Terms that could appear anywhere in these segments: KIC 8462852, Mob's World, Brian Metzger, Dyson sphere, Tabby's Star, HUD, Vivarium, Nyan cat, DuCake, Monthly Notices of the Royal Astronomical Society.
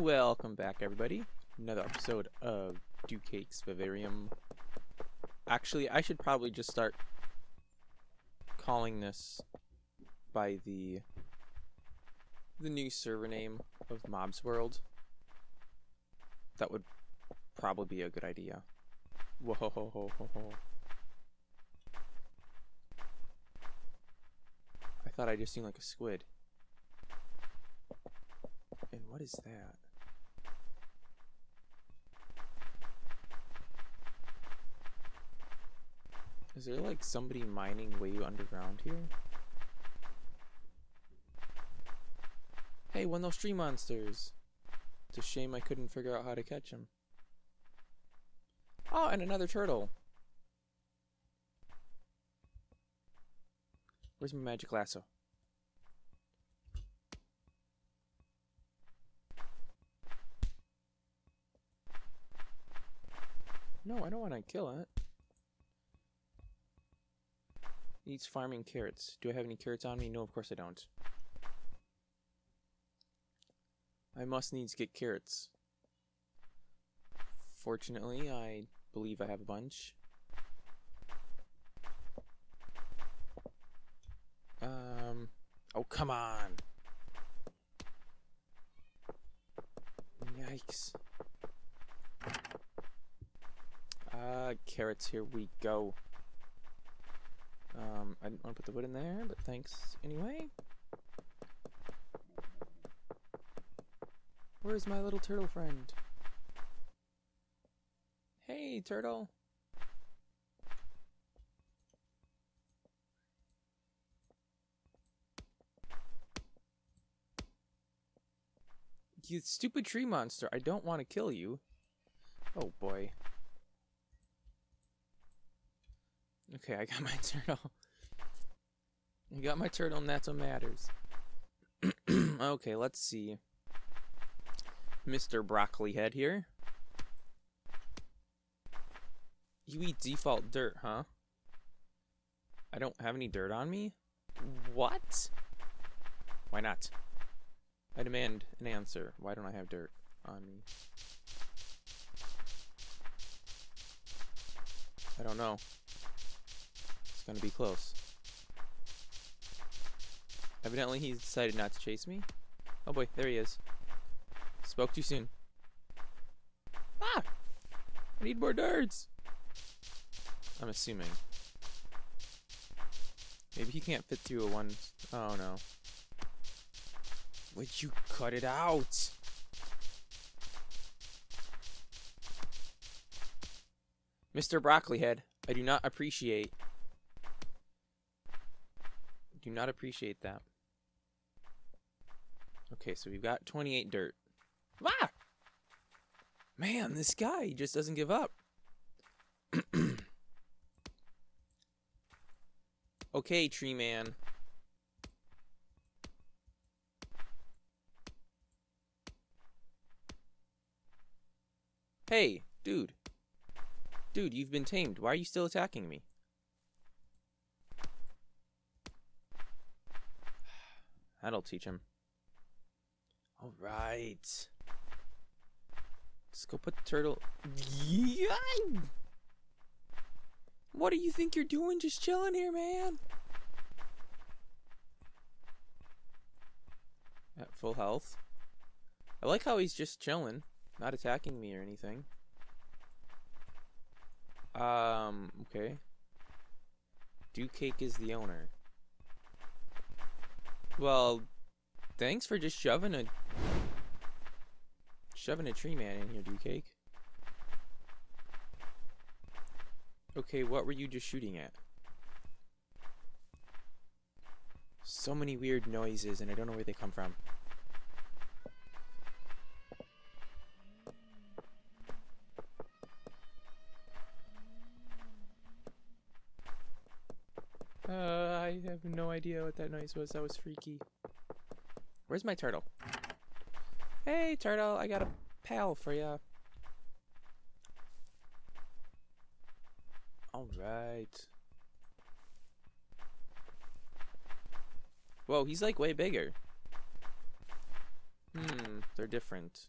Welcome back, everybody. Another episode of DuCake's Vivarium. Actually, I should probably just start calling this by the new server name of Mob's World. That would probably be a good idea. Whoa ho ho ho ho ho. I thought I just seemed like a squid. And what is that? Is there like somebody mining way underground here? Hey, one of those tree monsters! It's a shame I couldn't figure out how to catch him. Oh, and another turtle! Where's my magic lasso? No, I don't want to kill it. Needs farming carrots. Do I have any carrots on me? No, of course I don't. I must needs get carrots. Fortunately, I believe I have a bunch. Oh, come on! Yikes. Carrots, here we go. I didn't want to put the wood in there, but thanks anyway. Where's my little turtle friend? Hey, turtle! You stupid tree monster, I don't want to kill you. Oh boy. Okay, I got my turtle. I got my turtle, and that's what matters. Okay, let's see. Mr. Broccoli Head here. You eat default dirt, huh? I don't have any dirt on me? What? Why not? I demand an answer. Why don't I have dirt on me? I don't know. Gonna be close. Evidently he's decided not to chase me. Oh boy, there he is. Spoke too soon. Ah! I need more darts! I'm assuming. Maybe he can't fit through a one. Oh no. Would you cut it out? Mr. Broccoli Head, I do not appreciate. Do not appreciate that. Okay, so we've got 28 dirt. Ah! Man, this guy just doesn't give up. Okay, tree man. Hey, dude. Dude, you've been tamed. Why are you still attacking me? That'll teach him. Alright. Let's go put the turtle. Yeah! What do you think you're doing just chilling here, man? At full health. I like how he's just chilling, not attacking me or anything. Okay. DuCake is the owner. Well, thanks for just shoving a tree man in here, DuCake. Okay, what were you just shooting at? So many weird noises, and I don't know where they come from. I have no idea what that noise was. That was freaky. Where's my turtle? Hey, turtle, I got a pal for ya. Alright. Whoa, he's like way bigger. They're different.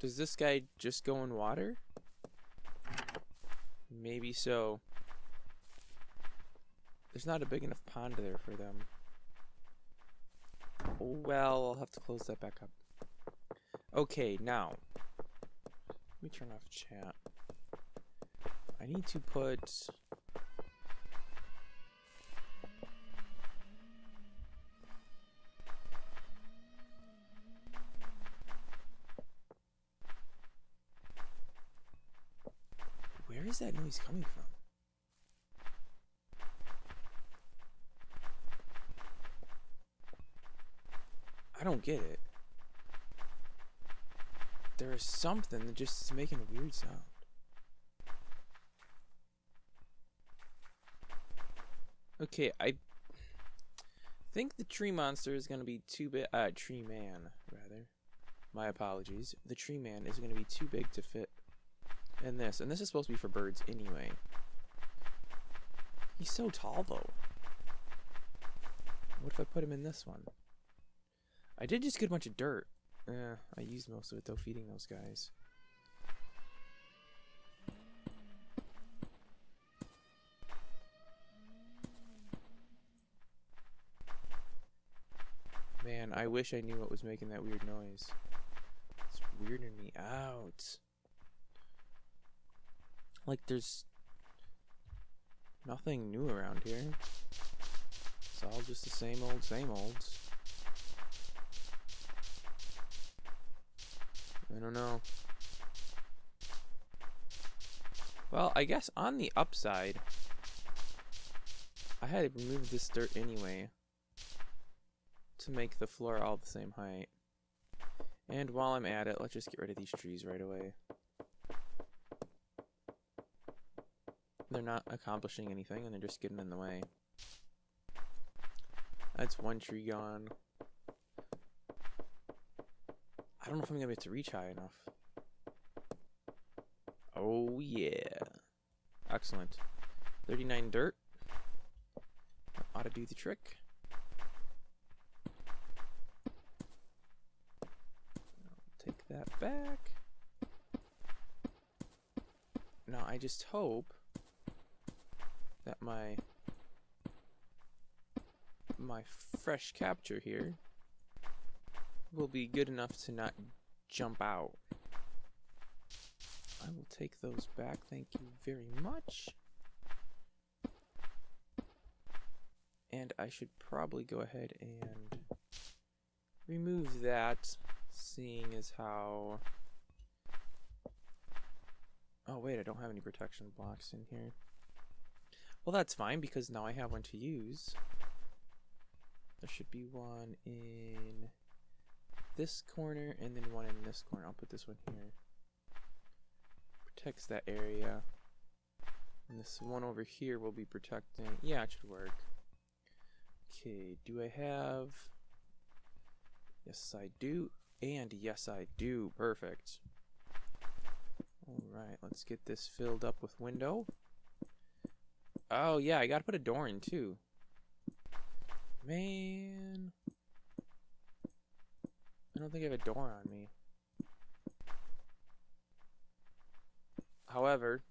Does this guy just go in water? Maybe so. There's not a big enough pond there for them. Oh, well, I'll have to close that back up. Okay, now. Let me turn off chat. I need to put... Where is that noise coming from? I don't get it. There is something that just is making a weird sound. Okay, I think the tree monster is going to be too big. Tree man, rather. My apologies. The tree man is going to be too big to fit in this. And this is supposed to be for birds anyway. He's so tall, though. What if I put him in this one? I did just get a bunch of dirt. I used most of it, though, feeding those guys. Man, I wish I knew what was making that weird noise. It's weirding me out. Like, there's nothing new around here. It's all just the same old, same olds. I don't know. Well, I guess on the upside, I had to remove this dirt anyway. To make the floor all the same height. And while I'm at it, let's just get rid of these trees right away. They're not accomplishing anything and they're just getting in the way. That's one tree gone. I don't know if I'm gonna be able to reach high enough. Oh yeah. Excellent. 39 dirt. That ought to do the trick. That back. Now I just hope that my fresh capture here will be good enough to not jump out. I will take those back, thank you very much. And I should probably go ahead and remove that. Seeing as how... Oh wait, I don't have any protection blocks in here. Well, that's fine because now I have one to use. There should be one in this corner and then one in this corner. I'll put this one here. Protects that area. And this one over here will be protecting... Yeah, it should work. Okay, do I have... Yes, I do. And yes, I do. Perfect. Alright, let's get this filled up with window. Oh, yeah, I gotta put a door in, too. Man. I don't think I have a door on me. However,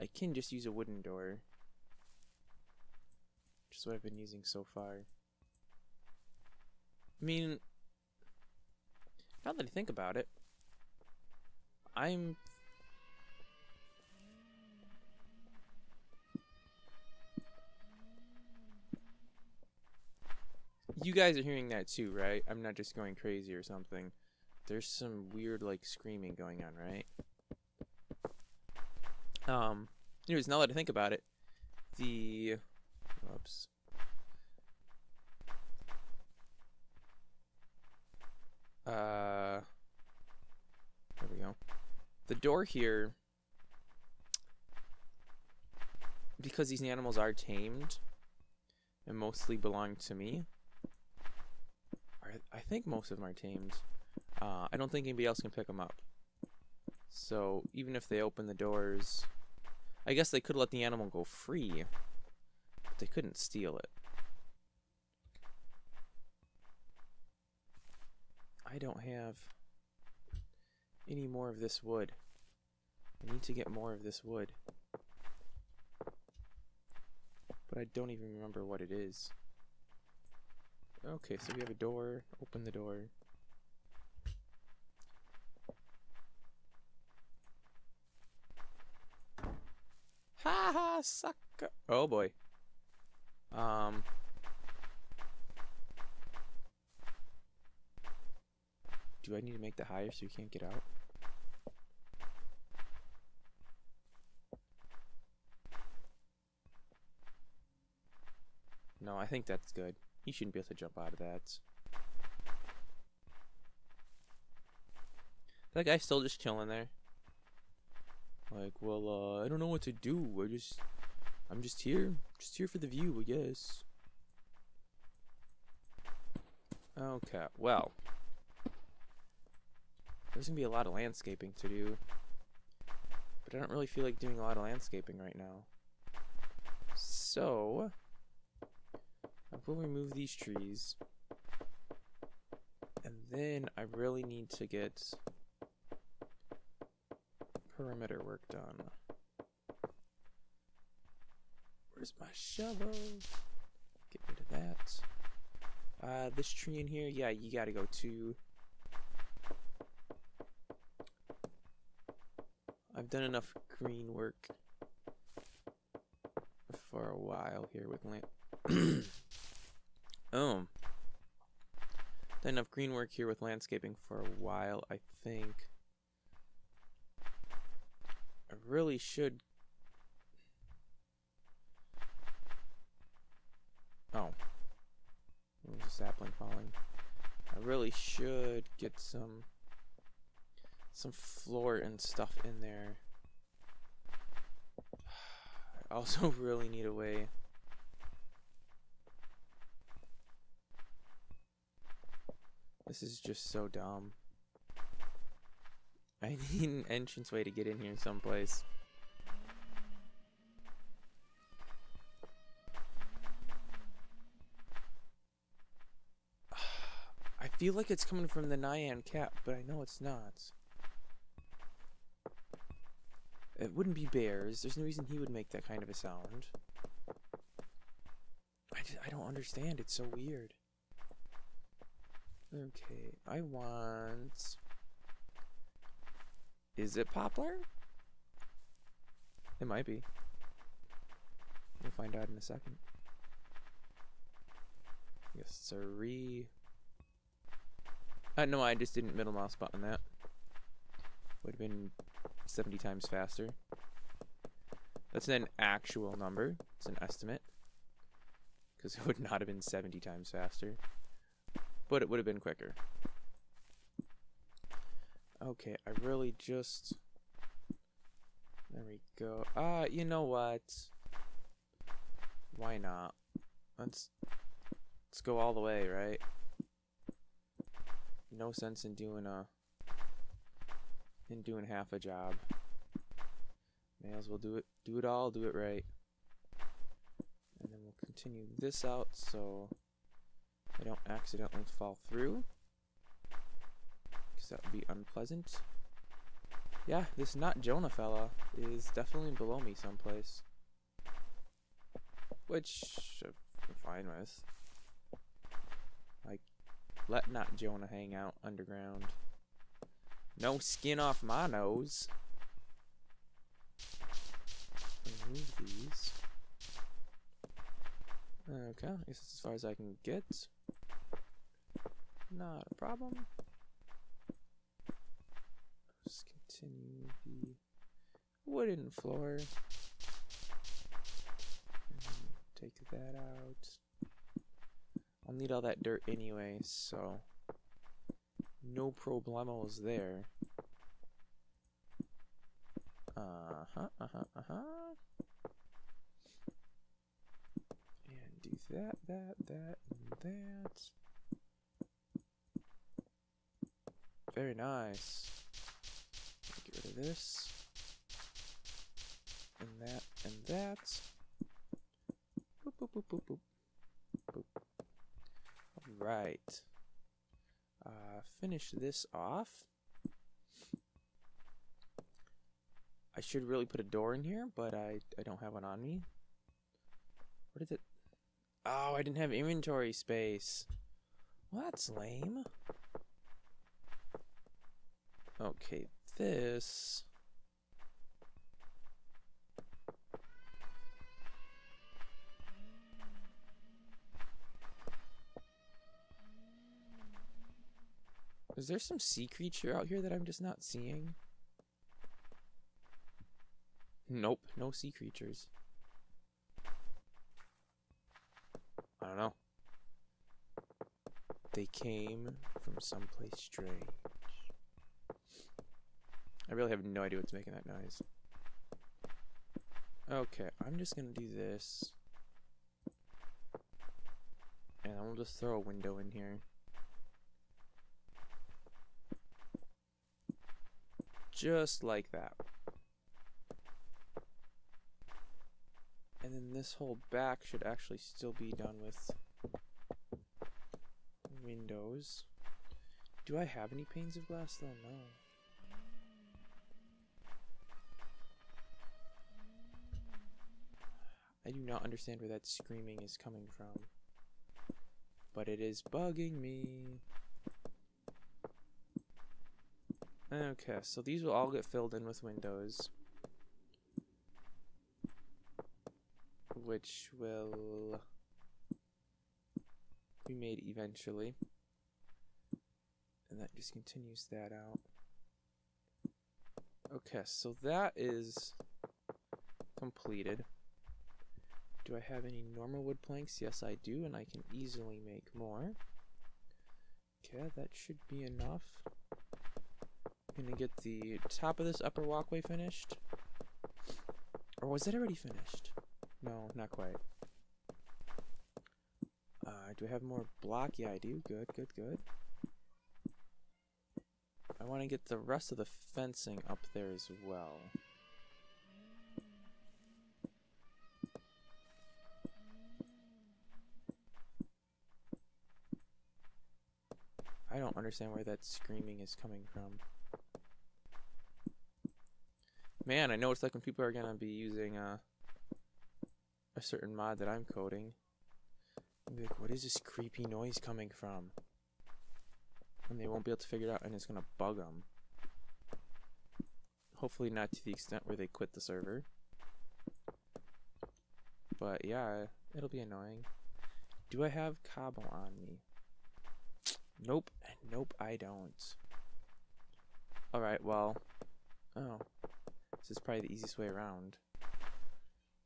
I can just use a wooden door. Which is what I've been using so far. I mean... Now that I think about it, You guys are hearing that too, right? I'm not just going crazy or something. There's some weird, like, screaming going on, right? Anyways, now that I think about it, the... Oops. There we go. The door here, because these animals are tamed and mostly belong to me. I think most of them are tamed. I don't think anybody else can pick them up. So even if they open the doors, I guess they could let the animal go free, but they couldn't steal it. I don't have any more of this wood. I need to get more of this wood. But I don't even remember what it is. Okay, so we have a door. Open the door. Ha ha, sucker! Oh boy. Do I need to make that higher so you can't get out? No, I think that's good. He shouldn't be able to jump out of that. That guy's still just chilling there. Like, well, I don't know what to do. I'm just here. Just here for the view, I guess. Okay, well. There's gonna be a lot of landscaping to do, but I don't really feel like doing a lot of landscaping right now. So, I will remove these trees, and then I really need to get perimeter work done. Where's my shovel? Get rid of that. This tree in here, yeah, you gotta go too. I've done enough green work for a while here with land. Done enough green work here with landscaping for a while, I think. I really should. Oh, there's a sapling falling. I really should get some floor and stuff in there. I also really need a way. This is just so dumb. I need an entranceway to get in here someplace. I feel like it's coming from the Nyan cat, but I know it's not. It wouldn't be bears. There's no reason he would make that kind of a sound. I don't understand. It's so weird. Okay, I want... Is it poplar? It might be. We'll find out in a second. Yes, sirree. No, I just didn't middle mouse button that. Would have been 70 times faster. That's an actual number. It's an estimate. Because it would not have been 70 times faster. But it would have been quicker. Okay, I really just... There we go. You know what? Why not? Let's go all the way, right? No sense in doing a... And doing half a job. May as well do it all, do it right. And then we'll continue this out so I don't accidentally fall through, because that would be unpleasant. Yeah, this Not Jonah fella is definitely below me someplace, which I'm fine with. Like, let Not Jonah hang out underground. No skin off my nose. Remove these. Okay, I guess that's as far as I can get. Not a problem. Just continue the wooden floor. Take that out. I'll need all that dirt anyway, so... No problemos there. And do that, and that. Very nice. Get rid of this. And that, and that. Boop, boop, boop, boop, boop. Boop. All right. Finish this off. I should really put a door in here, but I don't have one on me. What is it? Oh, I didn't have inventory space. Well, that's lame. Okay, this... Is there some sea creature out here that I'm just not seeing? Nope, no sea creatures. I don't know. They came from someplace strange. I really have no idea what's making that noise. Okay, I'm just gonna do this. And I'll just throw a window in here. Just like that. And then this whole back should actually still be done with windows. Do I have any panes of glass though? No. I do not understand where that screaming is coming from. But it is bugging me. Okay, so these will all get filled in with windows, which will be made eventually, and that just continues that out. Okay, so that is completed. Do I have any normal wood planks? Yes, I do, and I can easily make more. Okay, that should be enough. Gonna get the top of this upper walkway finished. Or was it already finished? No, not quite. Do I have more block? Yeah, I do. Good, good, good. I want to get the rest of the fencing up there as well. I don't understand where that screaming is coming from. Man, I know it's like when people are going to be using a certain mod that I'm coding. I'll be like, what is this creepy noise coming from? And they won't be able to figure it out, and it's going to bug them. Hopefully not to the extent where they quit the server. But yeah, it'll be annoying. Do I have cobble on me? Nope. Nope, I don't. Alright, well... Oh. This is probably the easiest way around.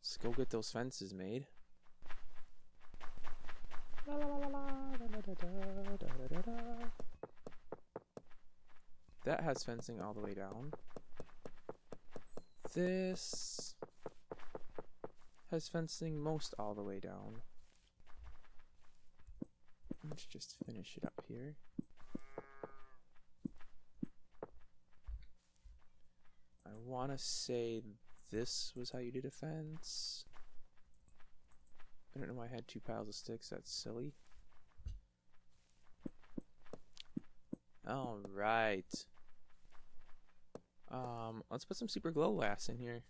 Let's go get those fences made. That has fencing all the way down. This has fencing most all the way down. Let's just finish it up here. I want to say this was how you did a fence. I don't know why I had two piles of sticks, that's silly. Alright. Let's put some super glow glass in here.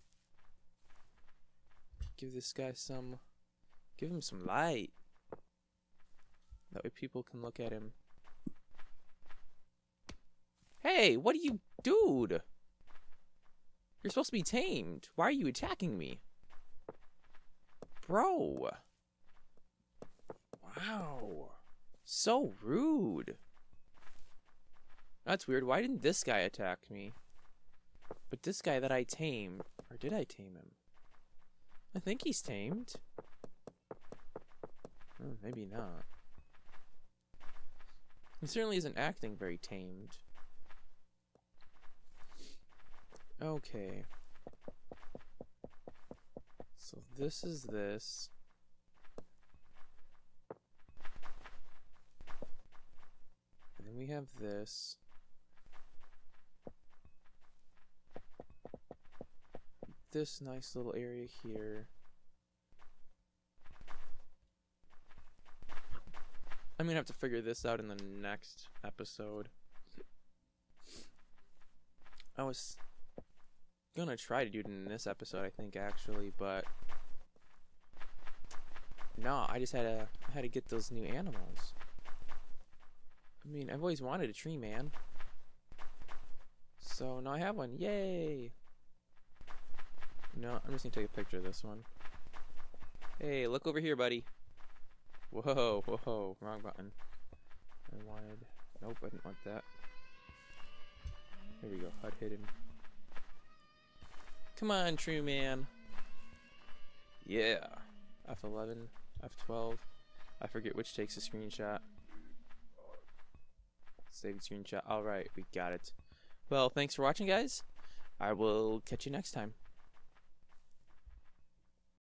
Give this guy some... Give him some light. That way people can look at him. Hey, what are you... Dude! You're supposed to be tamed. Why are you attacking me? Bro. Wow. So rude. That's weird. Why didn't this guy attack me? But this guy that I tamed... Or did I tame him? I think he's tamed. Oh, maybe not. He certainly isn't acting very tamed. Okay, so this is this. And then we have this. This nice little area here. I'm gonna have to figure this out in the next episode. I was... gonna try to do it in this episode, I think, actually, but no, I just had to get those new animals. I mean, I've always wanted a tree man, so now I have one. Yay! No, I'm just gonna take a picture of this one. Hey, look over here, buddy. Whoa, whoa, wrong button. I wanted... Nope, I didn't want that. Here we go, HUD hidden. Come on, true man. Yeah. F11, F12. I forget which takes a screenshot. Saved screenshot. Alright, we got it. Well, thanks for watching, guys. I will catch you next time.